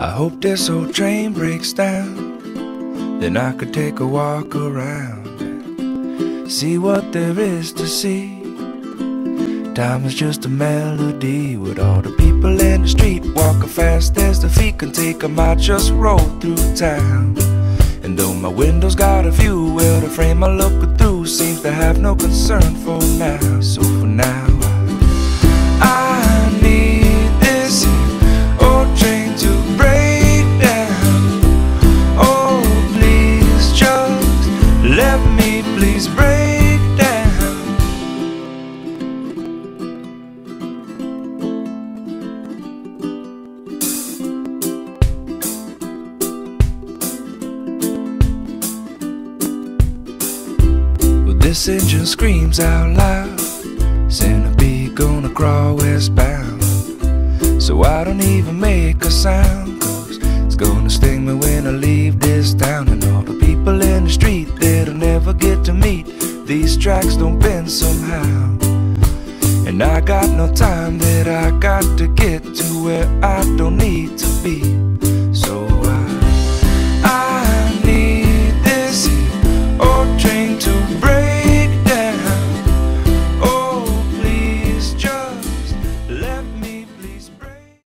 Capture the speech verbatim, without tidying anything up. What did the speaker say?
I hope this old train breaks down, then I could take a walk around and see what there is to see. Time is just a melody with all the people in the street walking fast as the feet can take 'em. I just roll through town, and though my window's got a view, well, the frame I look through seems to have no concern for now. So for now, I need this old train to break down. Oh, please just let me please break. This engine screams out loud, centipede gonna crawl westbound. So I don't even make a sound, 'cause it's gonna sting me when I leave this town. And all the people in the street that I'll never get to meet, these tracks don't bend somehow. And I got no time that I got to get to where I don't need to be.